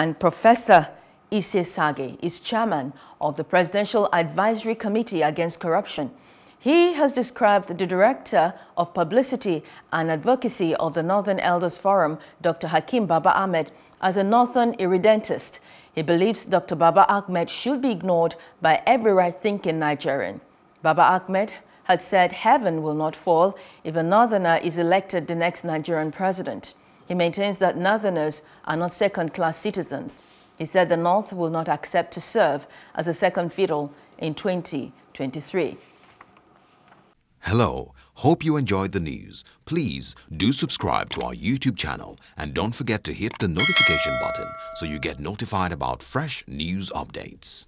and Professor Itse Sagay is chairman of the Presidential Advisory Committee Against Corruption. He has described the Director of Publicity and Advocacy of the Northern Elders Forum, Dr. Hakim Baba Ahmed, as a Northern irredentist. He believes Dr. Baba Ahmed should be ignored by every right-thinking Nigerian. Baba Ahmed had said heaven will not fall if a Northerner is elected the next Nigerian president. He maintains that Northerners are not second-class citizens. He said the North will not accept to serve as a second fiddle in 2023. Hello, hope you enjoyed the news. Please do subscribe to our YouTube channel and don't forget to hit the notification button so you get notified about fresh news updates.